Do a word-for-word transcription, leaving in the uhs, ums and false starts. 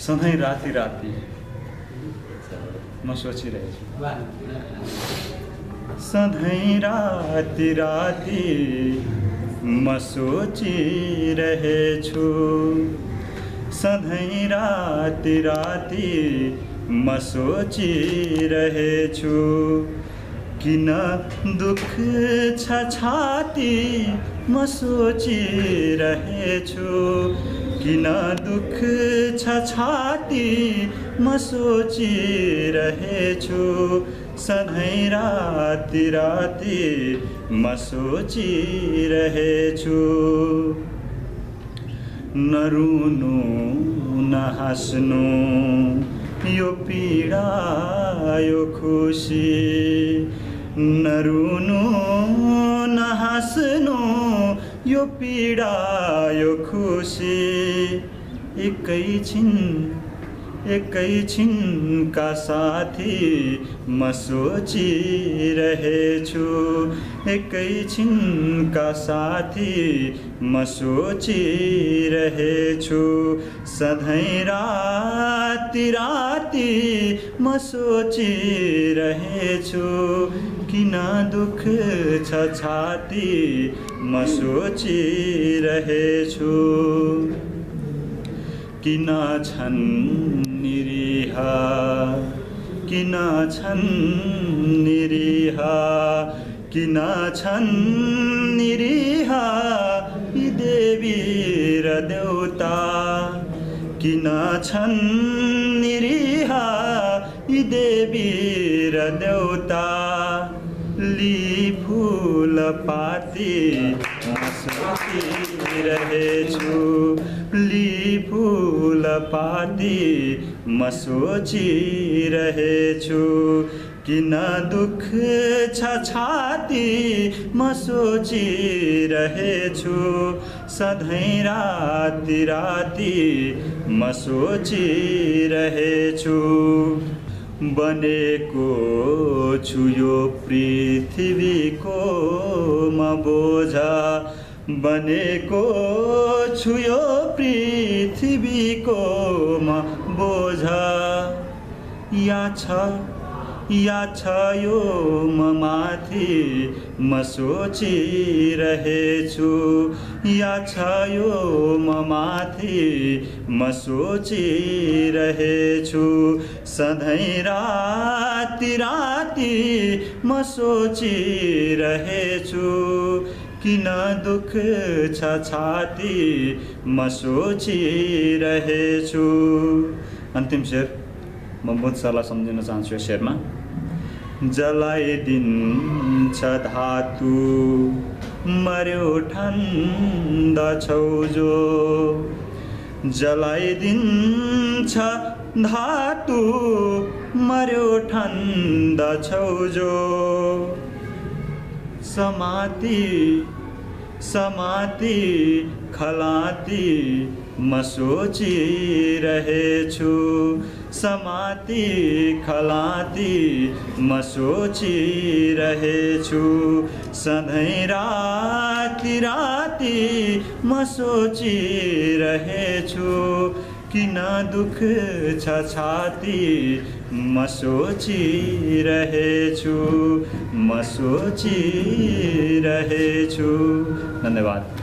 सधैँ राति राति म सोचिरहेछु, सधैँ राति राति म सोचिरहेछु, सधैँ राति राति म सोचिरहेछु, किन दुःख छ छाती म सोचिरहेछु, किन दुःख छ छाती म सोचिरहेछु, सधैँ राति राति म सोचिरहेछु। नरुनु नहाँस्नु यो पीडा यो खुसी, नरुनु नहाँस्नु यो पीडा यो खुसी, एकैछिन एकैछिन का साथी म सोचिरहेछु, एकैछिन का साथी म सोचिरहेछु, सधैँ राति राति म सोचिरहेछु, किन दुःख छ छाती म सोचिरहेछु, किन छन् निरीह किन छन् निरीह किन छन् निरीह यी देवी र देउता, किन छन् निरीह यी देवी र देउता, ली फूल पाती म सोचिरहेछु, ली फूल पाती म सोचिरहेछु, किन दुःख छ छाती म सोचिरहेछु, सधैँ राति राति म सोचिरहेछु। बनेको छु यो पृथ्वीको म बोझा, बनेको छु यो पृथ्वीको म बोझा, या छ या छ यो म माथि म सोचिरहेछु, या छ यो म माथि म सोचिरहेछु, सधैँ राति राति म सोचिरहेछु, किन दुःख छ छाती म सोचिरहेछु। अन्तिम शेर म बुद्धलाई सम्झिन चाहन्छु यो शेरमा। जलाइदिन्छ धातु मर्यो ठन्दछौ जो, जलाइदिन्छ धातु मर्यो ठन्दछौ जो, समाती समाती खलाती म सोचिरहेछु, समाती खलाती म सोचिरहेछु, सधैँ राति राति म सोचिरहेछु, किन दुःख छ छाती म सोचिरहेछु, म सोचिरहेछु। धन्यवाद।